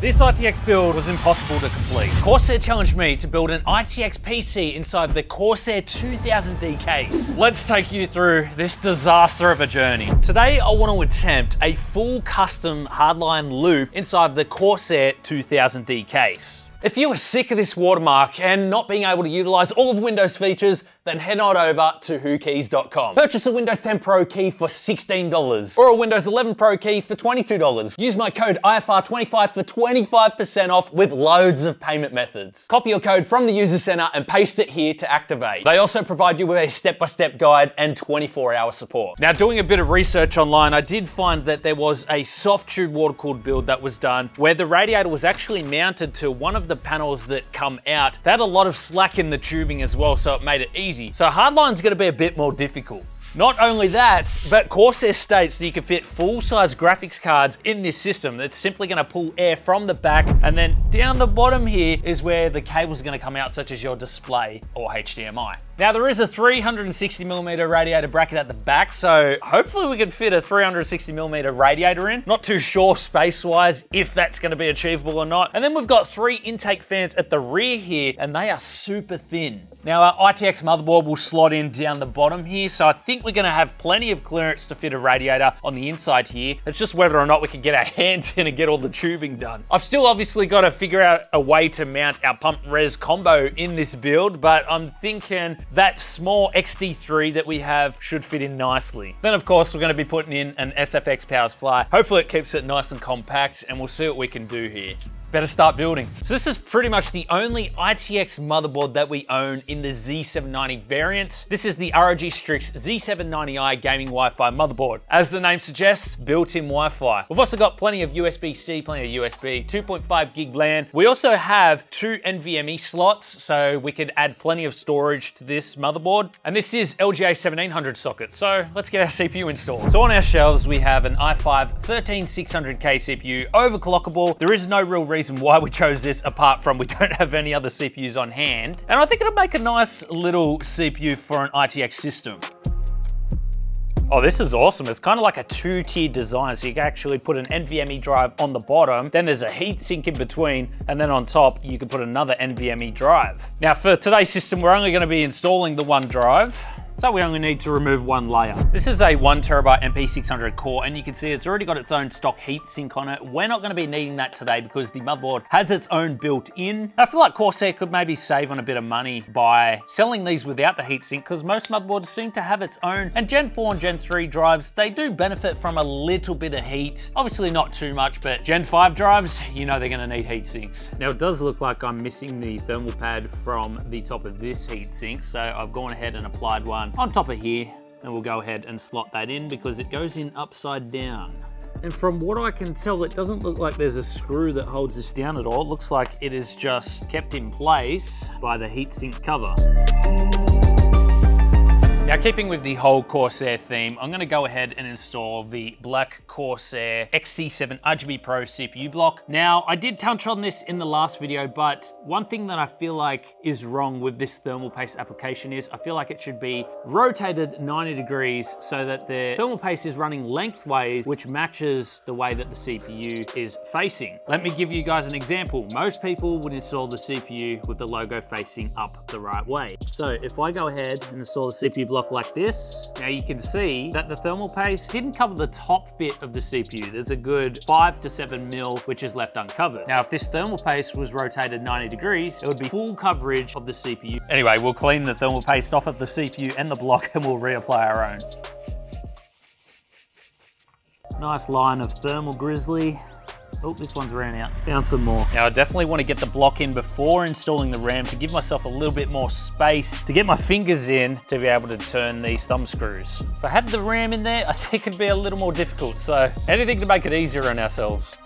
This ITX build was impossible to complete. Corsair challenged me to build an ITX PC inside the Corsair 2000D case. Let's take you through this disaster of a journey. Today, I want to attempt a full custom hardline loop inside the Corsair 2000D case. If you are sick of this watermark and not being able to utilize all of Windows features, then head on over to whokeys.com. Purchase a Windows 10 Pro key for $16 or a Windows 11 Pro key for $22. Use my code IFR25 for 25% off with loads of payment methods. Copy your code from the user center and paste it here to activate. They also provide you with a step-by-step guide and 24-hour support. Now, doing a bit of research online, I did find that there was a soft tube water-cooled build that was done where the radiator was actually mounted to one of the panels that come out. They had a lot of slack in the tubing as well, so it made it easy. So hardline's gonna be a bit more difficult. Not only that, but Corsair states that you can fit full-size graphics cards in this system. That's simply gonna pull air from the back, and then down the bottom here is where the cables are gonna come out, such as your display or HDMI. Now, there is a 360mm radiator bracket at the back, so hopefully we can fit a 360mm radiator in. Not too sure space-wise if that's gonna be achievable or not. And then we've got three intake fans at the rear here, and they are super thin. Now, our ITX motherboard will slot in down the bottom here, so I think we're gonna have plenty of clearance to fit a radiator on the inside here. It's just whether or not we can get our hands in and get all the tubing done. I've still obviously got to figure out a way to mount our pump res combo in this build, but I'm thinking that small XD3 that we have should fit in nicely. Then of course, we're gonna be putting in an SFX power supply. Hopefully it keeps it nice and compact, and we'll see what we can do here. Better start building. So this is pretty much the only ITX motherboard that we own in the Z790 variant. This is the ROG Strix Z790i gaming Wi-Fi motherboard. As the name suggests, built-in Wi-Fi. We've also got plenty of USB-C, plenty of USB, 2.5 gig LAN. We also have two NVMe slots, so we could add plenty of storage to this motherboard. And this is LGA 1700 socket, so let's get our CPU installed. So on our shelves, we have an i5-13600K CPU, overclockable. There is no real reason why we chose this apart from we don't have any other CPUs on hand. And I think it'll make a nice little CPU for an ITX system. Oh, this is awesome. It's kind of like a two-tier design. So you can actually put an NVMe drive on the bottom, then there's a heatsink in between, and then on top, you can put another NVMe drive. Now for today's system, we're only gonna be installing the one drive. So we only need to remove one layer. This is a 1TB MP600 core, and you can see it's already got its own stock heatsink on it. We're not gonna be needing that today because the motherboard has its own built-in. I feel like Corsair could maybe save on a bit of money by selling these without the heatsink, because most motherboards seem to have its own. And Gen 4 and Gen 3 drives, they do benefit from a little bit of heat. Obviously not too much, but Gen 5 drives, you know they're gonna need heatsinks. Now it does look like I'm missing the thermal pad from the top of this heatsink, so I've gone ahead and applied one on top of here, and we'll go ahead and slot that in because it goes in upside down. And from what I can tell, it doesn't look like there's a screw that holds this down at all. It looks like it is just kept in place by the heatsink cover. Now, keeping with the whole Corsair theme, I'm gonna go ahead and install the black Corsair XC7 RGB Pro CPU block. Now, I did touch on this in the last video, but one thing that I feel like is wrong with this thermal paste application is I feel like it should be rotated 90 degrees so that the thermal paste is running lengthways, which matches the way that the CPU is facing. Let me give you guys an example. Most people would install the CPU with the logo facing up the right way. So if I go ahead and install the CPU block like this. Now you can see that the thermal paste didn't cover the top bit of the CPU. There's a good 5 to 7 mil, which is left uncovered. Now, if this thermal paste was rotated 90 degrees, it would be full coverage of the CPU. Anyway, we'll clean the thermal paste off of the CPU and the block, and we'll reapply our own. Nice line of thermal grizzly. Oh, this one's ran out. Found some more. Now, I definitely want to get the block in before installing the RAM to give myself a little bit more space to get my fingers in to be able to turn these thumb screws. If I had the RAM in there, I think it'd be a little more difficult. So anything to make it easier on ourselves.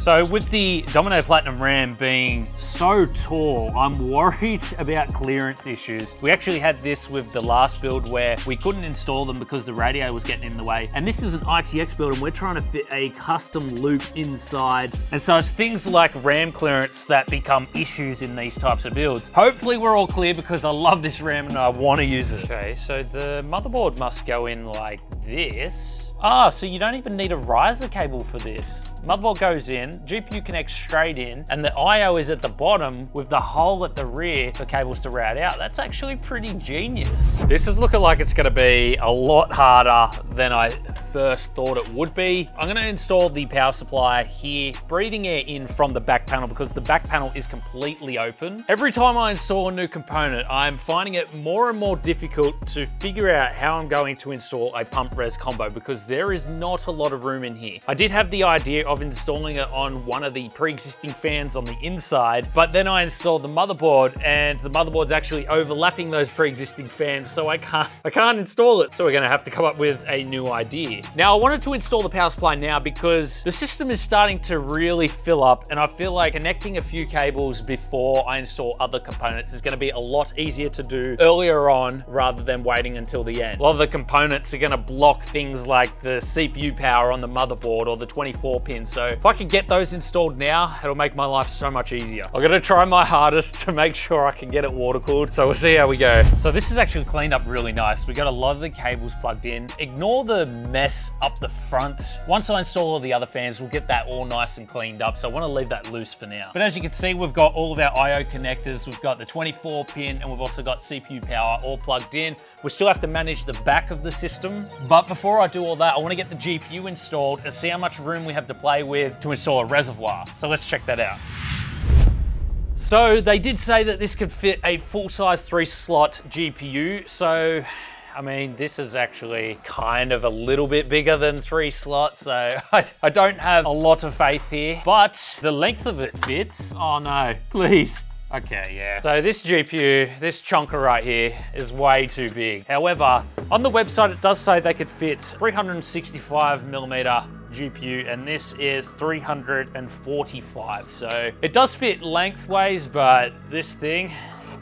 So with the Dominator Platinum RAM being so tall, I'm worried about clearance issues. We actually had this with the last build where we couldn't install them because the radiator was getting in the way. And this is an ITX build, and we're trying to fit a custom loop inside. And so it's things like RAM clearance that become issues in these types of builds. Hopefully we're all clear because I love this RAM and I want to use it. Okay, so the motherboard must go in like this. Ah, so you don't even need a riser cable for this. Motherboard goes in, GPU connects straight in, and the IO is at the bottom with the hole at the rear for cables to route out. That's actually pretty genius. This is looking like it's gonna be a lot harder than I first thought it would be. I'm gonna install the power supply here, breathing air in from the back panel because the back panel is completely open. Every time I install a new component, I'm finding it more and more difficult to figure out how I'm going to install a pump res combo because there is not a lot of room in here. I did have the idea of installing it on one of the pre-existing fans on the inside, but then I installed the motherboard and the motherboard's actually overlapping those pre-existing fans, so I can't install it. So we're gonna have to come up with a new idea. Now I wanted to install the power supply now because the system is starting to really fill up and I feel like connecting a few cables before I install other components is gonna be a lot easier to do earlier on rather than waiting until the end. A lot of the components are gonna block things like the CPU power on the motherboard or the 24 pin. So if I can get those installed now, it'll make my life so much easier. I'm gonna try my hardest to make sure I can get it water cooled. So we'll see how we go. So this is actually cleaned up really nice. We got a lot of the cables plugged in. Ignore the mess up the front. Once I install all the other fans, we'll get that all nice and cleaned up. So I wanna leave that loose for now. But as you can see, we've got all of our IO connectors. We've got the 24 pin and we've also got CPU power all plugged in. We still have to manage the back of the system. But before I do all that, I wanna get the GPU installed and see how much room we have to play with to install a reservoir. So let's check that out. So they did say that this could fit a full-size 3-slot GPU. So, I mean, this is actually kind of a little bit bigger than 3 slots, so I don't have a lot of faith here, but the length of it fits. Oh no, please. Okay, yeah. So this GPU, this chunker right here is way too big. However, on the website, it does say they could fit 365mm GPU, and this is 345. So it does fit lengthways, but this thing,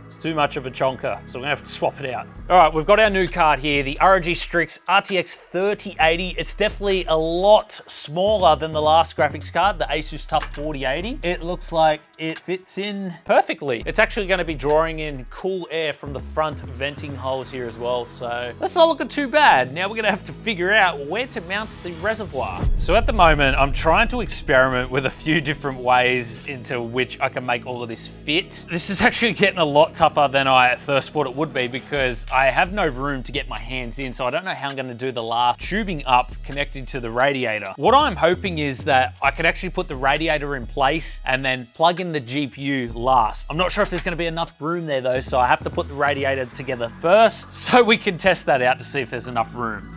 it's too much of a chonker, so we're gonna have to swap it out. All right, we've got our new card here, the ROG Strix RTX 3080. It's definitely a lot smaller than the last graphics card, the Asus TUF 4080. It looks like it fits in perfectly. It's actually gonna be drawing in cool air from the front venting holes here as well, so that's not looking too bad. Now we're gonna have to figure out where to mount the reservoir. So at the moment, I'm trying to experiment with a few different ways into which I can make all of this fit. This is actually getting a lot tougher than I at first thought it would be because I have no room to get my hands in, so I don't know how I'm gonna do the last tubing up connected to the radiator. What I'm hoping is that I could actually put the radiator in place and then plug in the GPU last. I'm not sure if there's gonna be enough room there though, so I have to put the radiator together first so we can test that out to see if there's enough room.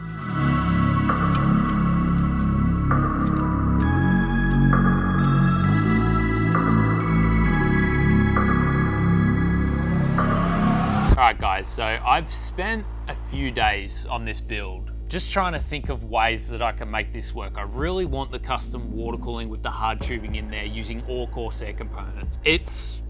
All right guys, so I've spent a few days on this build, just trying to think of ways that I can make this work. I really want the custom water cooling with the hard tubing in there using all Corsair components. It's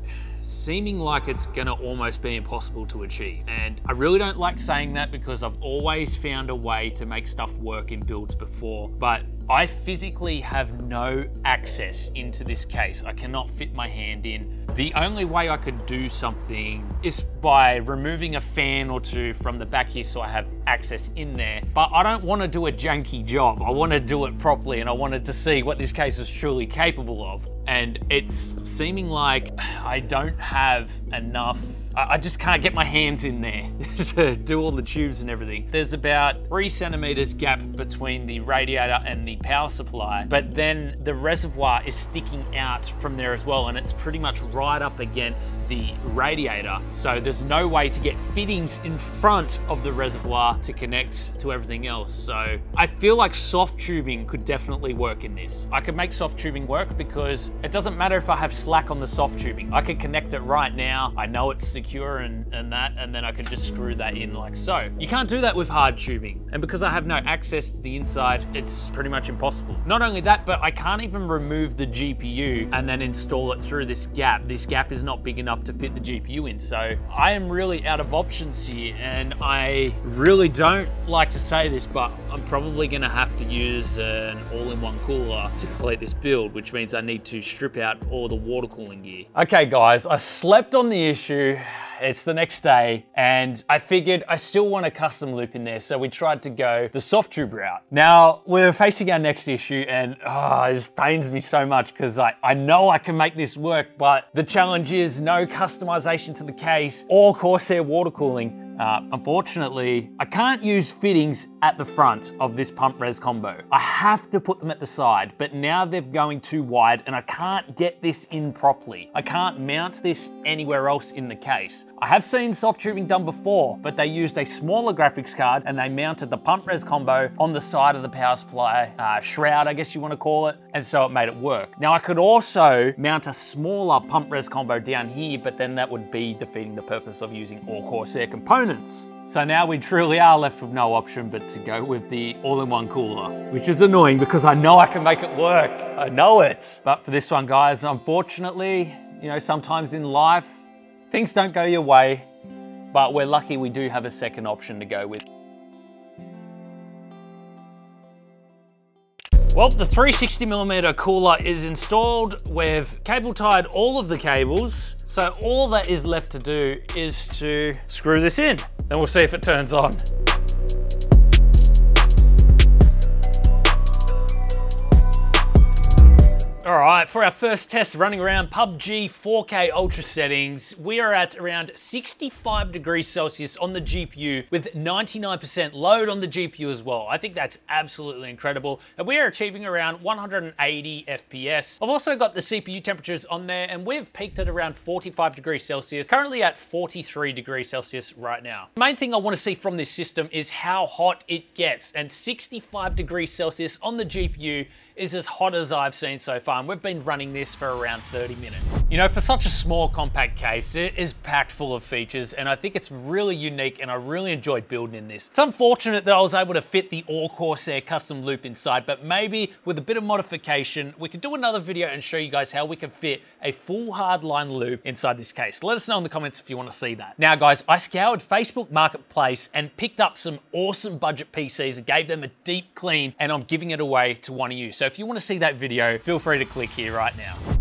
seeming like it's gonna almost be impossible to achieve. And I really don't like saying that because I've always found a way to make stuff work in builds before, but I physically have no access into this case. I cannot fit my hand in. The only way I could do something is by removing a fan or two from the back here so I have access in there, but I don't wanna do a janky job. I wanna do it properly and I wanted to see what this case is truly capable of. And it's seeming like I don't have enough, I just can't get my hands in there to do all the tubes and everything. There's about 3 centimeters gap between the radiator and the power supply, but then the reservoir is sticking out from there as well, and it's pretty much right up against the radiator. So there's no way to get fittings in front of the reservoir to connect to everything else. So I feel like soft tubing could definitely work in this. I could make soft tubing work because it doesn't matter if I have slack on the soft tubing. I could connect it right now. I know it's secure and then I could just screw that in like so. You can't do that with hard tubing. And because I have no access to the inside, it's pretty much impossible. Not only that, but I can't even remove the GPU and then install it through this gap. This gap is not big enough to fit the GPU in. So I am really out of options here. And I really don't like to say this, but I'm probably gonna have to use an all-in-one cooler to complete this build, which means I need to strip out all the water cooling gear. Okay guys, I slept on the issue. It's the next day and I figured I still want a custom loop in there, so we tried to go the soft tube route. Now we're facing our next issue and this pains me so much because I know I can make this work, but the challenge is no customization to the case or Corsair water cooling. Unfortunately, I can't use fittings at the front of this pump res combo. I have to put them at the side, but now they're going too wide and I can't get this in properly. I can't mount this anywhere else in the case. I have seen soft tubing done before, but they used a smaller graphics card and they mounted the pump res combo on the side of the power supply shroud, I guess you want to call it, and so it made it work. Now I could also mount a smaller pump res combo down here, but then that would be defeating the purpose of using all Corsair components. So now we truly are left with no option but to go with the all-in-one cooler, which is annoying because I know I can make it work. I know it. But for this one, guys, unfortunately, you know, sometimes in life, things don't go your way, but we're lucky we do have a second option to go with. Well, the 360mm cooler is installed. We've cable tied all of the cables. So all that is left to do is to screw this in. Then we'll see if it turns on. All right, for our first test running around PUBG 4K Ultra settings, we are at around 65 degrees Celsius on the GPU with 99% load on the GPU as well. I think that's absolutely incredible. And we are achieving around 180 FPS. I've also got the CPU temperatures on there and we've peaked at around 45 degrees Celsius, currently at 43 degrees Celsius right now. The main thing I want to see from this system is how hot it gets, and 65 degrees Celsius on the GPU is as hot as I've seen so far. And we've been running this for around 30 minutes. You know, for such a small compact case, it is packed full of features and I think it's really unique and I really enjoyed building in this. It's unfortunate that I was able to fit the all Corsair custom loop inside, but maybe with a bit of modification, we could do another video and show you guys how we can fit a full hardline loop inside this case. Let us know in the comments if you want to see that. Now guys, I scoured Facebook Marketplace and picked up some awesome budget PCs and gave them a deep clean, and I'm giving it away to one of you. So if you want to see that video, feel free to click here right now.